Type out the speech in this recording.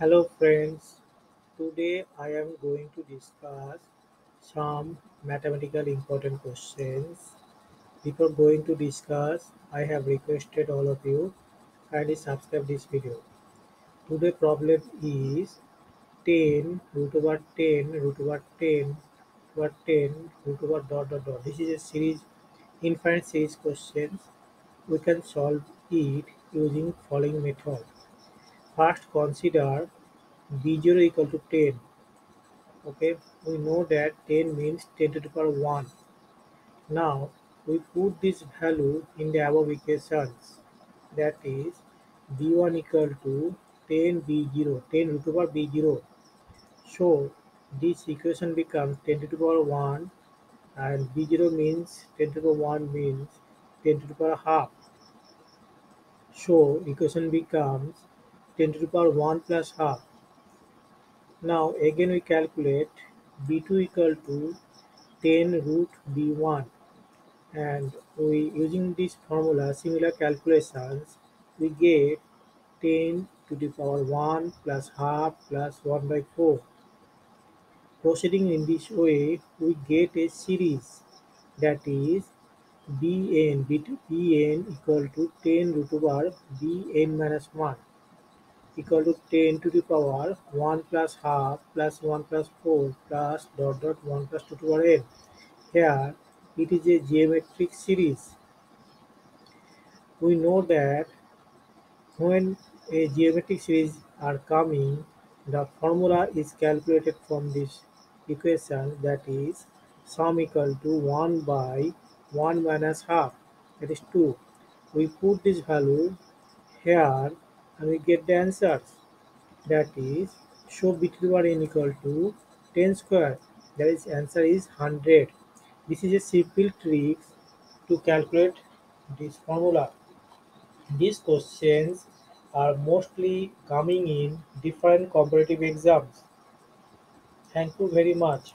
Hello friends, today I am going to discuss some mathematical important questions. Before going to discuss, I have requested all of you kindly subscribe this video. Today problem is 10 root over 10 root over 10 root over 10 root over dot dot dot. This is a series, infinite series questions. We can solve it using following method. First, consider b0 equal to 10. Okay, we know that 10 means 10 to the power 1. Now, we put this value in the above equations. That is, b1 equal to 10 b0, 10 root over b0. So, this equation becomes 10 to the power 1 and b0 means 10 to the power 1 means 10 to the power half. So, equation becomes 10 to the power 1 plus half. Now again we calculate b2 equal to 10 root b1, and we using this formula, similar calculations, we get 10 to the power 1 plus half plus 1 by 4. Proceeding in this way, we get a series, that is bn equal to 10 root over bn minus 1 equal to 10 to the power 1 plus half plus 1 plus 4 plus dot dot 1 plus 2 to the power n. Here it is a geometric series. We know that when a geometric series are coming, the formula is calculated from this equation, that is sum equal to 1 by 1 minus half, that is 2. We put this value here and we get the answers, that is show b to the power n equal to 10 square, that is answer is 100. This is a simple trick to calculate this formula. These questions are mostly coming in different competitive exams. Thank you very much.